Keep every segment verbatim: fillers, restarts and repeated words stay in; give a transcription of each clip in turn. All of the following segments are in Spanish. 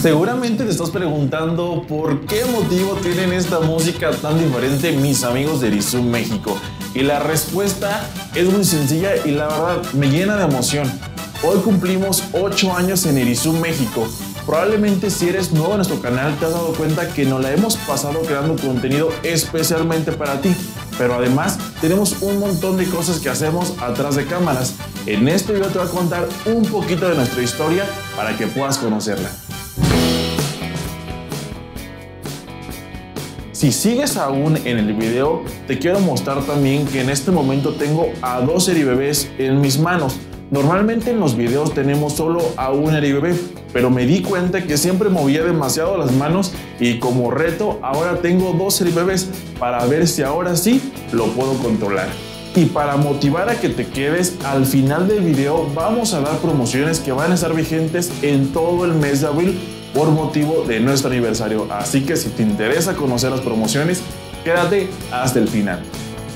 Seguramente te estás preguntando por qué motivo tienen esta música tan diferente mis amigos de Erizoo México. Y la respuesta es muy sencilla y la verdad me llena de emoción. Hoy cumplimos ocho años en Erizoo México. Probablemente si eres nuevo en nuestro canal te has dado cuenta que nos la hemos pasado creando contenido especialmente para ti. Pero además tenemos un montón de cosas que hacemos atrás de cámaras. En este video te voy a contar un poquito de nuestra historia para que puedas conocerla. Si sigues aún en el video, te quiero mostrar también que en este momento tengo a dos eribebés en mis manos. Normalmente en los videos tenemos solo a un eribebé, pero me di cuenta que siempre movía demasiado las manos y como reto ahora tengo dos eribebés para ver si ahora sí lo puedo controlar. Y para motivar a que te quedes, al final del video vamos a dar promociones que van a estar vigentes en todo el mes de abril, por motivo de nuestro aniversario, así que si te interesa conocer las promociones, quédate hasta el final.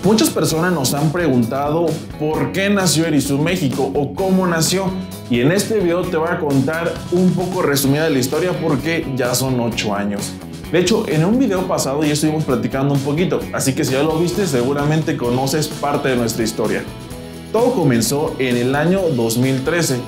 Muchas personas nos han preguntado por qué nació Erizoo México o cómo nació, y en este video te voy a contar un poco resumida de la historia porque ya son ocho años. De hecho, en un video pasado ya estuvimos platicando un poquito, así que si ya lo viste seguramente conoces parte de nuestra historia. Todo comenzó en el año dos mil trece.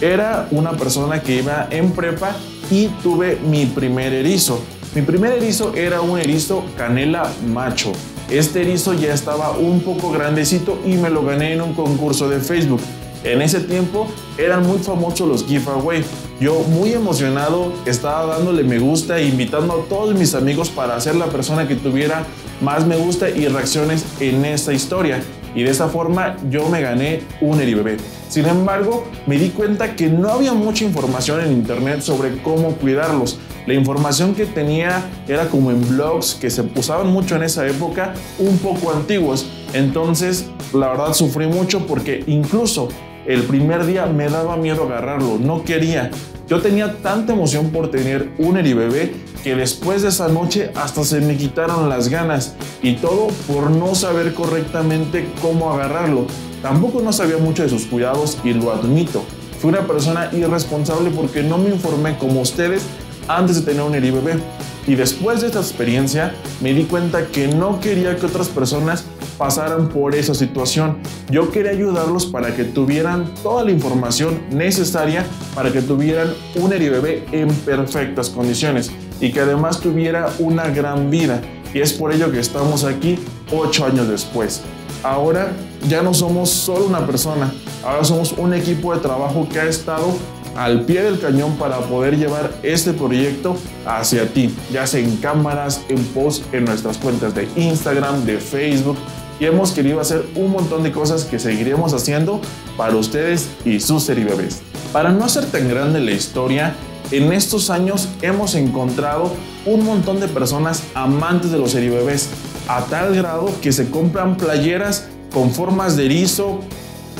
Era una persona que iba en prepa y tuve mi primer erizo. Mi primer erizo era un erizo canela macho. Este erizo ya estaba un poco grandecito y me lo gané en un concurso de Facebook. En ese tiempo eran muy famosos los giveaway. Yo muy emocionado estaba dándole me gusta e invitando a todos mis amigos para ser la persona que tuviera más me gusta y reacciones en esta historia. Y de esa forma yo me gané un eribebé. Sin embargo, me di cuenta que no había mucha información en internet sobre cómo cuidarlos. La información que tenía era como en blogs que se usaban mucho en esa época, un poco antiguos. Entonces, la verdad sufrí mucho porque incluso el primer día me daba miedo agarrarlo, no quería. Yo tenía tanta emoción por tener un eribebé que después de esa noche hasta se me quitaron las ganas, y todo por no saber correctamente cómo agarrarlo. Tampoco no sabía mucho de sus cuidados y lo admito. Fui una persona irresponsable porque no me informé como ustedes antes de tener un eribebé. Y después de esta experiencia me di cuenta que no quería que otras personas pasaran por esa situación. Yo quería ayudarlos para que tuvieran toda la información necesaria para que tuvieran un eribebé en perfectas condiciones y que además tuviera una gran vida, y es por ello que estamos aquí ocho años después. Ahora ya no somos solo una persona, ahora somos un equipo de trabajo que ha estado al pie del cañón para poder llevar este proyecto hacia ti, ya sea en cámaras, en posts, en nuestras cuentas de Instagram, de Facebook, y hemos querido hacer un montón de cosas que seguiremos haciendo para ustedes y sus eribebés. Para no hacer tan grande la historia, en estos años hemos encontrado un montón de personas amantes de los eribebés, a tal grado que se compran playeras con formas de erizo,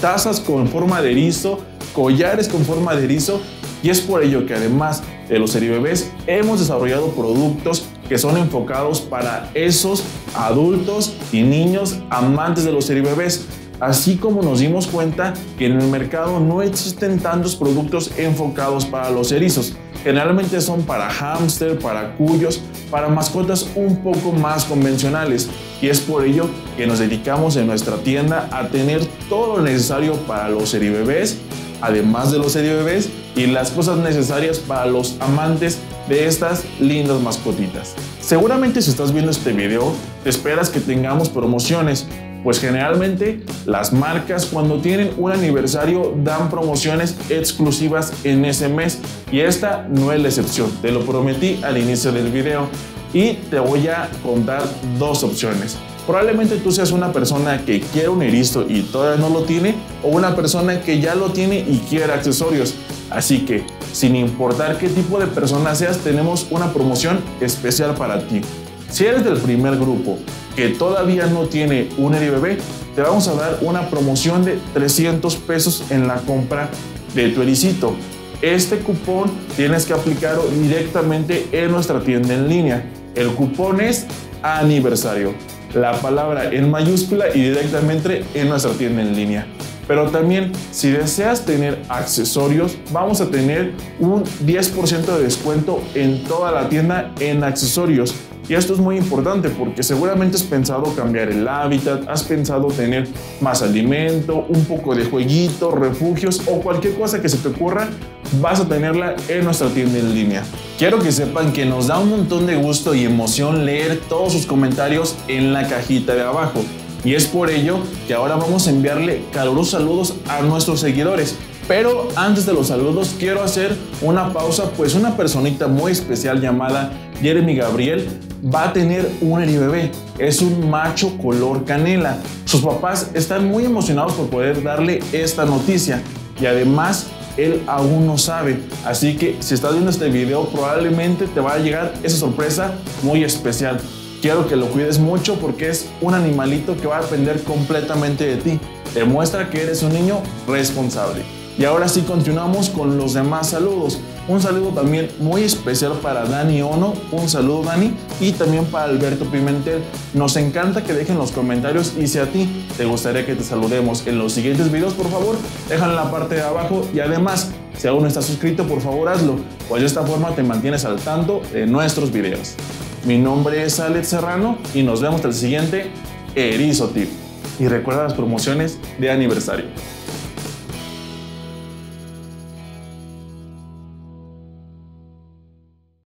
tazas con forma de erizo, collares con forma de erizo, y es por ello que además de los eribebés hemos desarrollado productos que son enfocados para esos adultos y niños amantes de los eribebés, así como nos dimos cuenta que en el mercado no existen tantos productos enfocados para los erizos. Generalmente son para hámster, para cuyos, para mascotas un poco más convencionales, y es por ello que nos dedicamos en nuestra tienda a tener todo lo necesario para los eribebés, además de los eribebés y las cosas necesarias para los amantes de estas lindas mascotitas. Seguramente si estás viendo este video te esperas que tengamos promociones, pues generalmente las marcas cuando tienen un aniversario dan promociones exclusivas en ese mes, y esta no es la excepción, te lo prometí al inicio del video, y te voy a contar dos opciones. Probablemente tú seas una persona que quiere un erizo y todavía no lo tiene, o una persona que ya lo tiene y quiere accesorios. Así que, sin importar qué tipo de persona seas, tenemos una promoción especial para ti. Si eres del primer grupo que todavía no tiene un eribebé, te vamos a dar una promoción de trescientos pesos en la compra de tu ericito. Este cupón tienes que aplicarlo directamente en nuestra tienda en línea. El cupón es aniversario, la palabra en mayúscula y directamente en nuestra tienda en línea. Pero también, si deseas tener accesorios, vamos a tener un diez por ciento de descuento en toda la tienda en accesorios. Y esto es muy importante porque seguramente has pensado cambiar el hábitat, has pensado tener más alimento, un poco de jueguito, refugios o cualquier cosa que se te ocurra, vas a tenerla en nuestra tienda en línea. Quiero que sepan que nos da un montón de gusto y emoción leer todos sus comentarios en la cajita de abajo. Y es por ello que ahora vamos a enviarle calurosos saludos a nuestros seguidores. Pero antes de los saludos quiero hacer una pausa, pues una personita muy especial llamada Jeremy Gabriel va a tener un eribebé. Es un macho color canela. Sus papás están muy emocionados por poder darle esta noticia y además él aún no sabe. Así que si estás viendo este video probablemente te va a llegar esa sorpresa muy especial. Quiero que lo cuides mucho porque es un animalito que va a depender completamente de ti. Demuestra que eres un niño responsable. Y ahora sí continuamos con los demás saludos. Un saludo también muy especial para Dani Ono, un saludo Dani, y también para Alberto Pimentel. Nos encanta que dejen los comentarios y si a ti te gustaría que te saludemos en los siguientes videos, por favor, déjalo en la parte de abajo y además, si aún no estás suscrito, por favor hazlo, pues de esta forma te mantienes al tanto de nuestros videos. Mi nombre es Alex Serrano y nos vemos hasta el siguiente Erizoo Tip. Y recuerda las promociones de aniversario.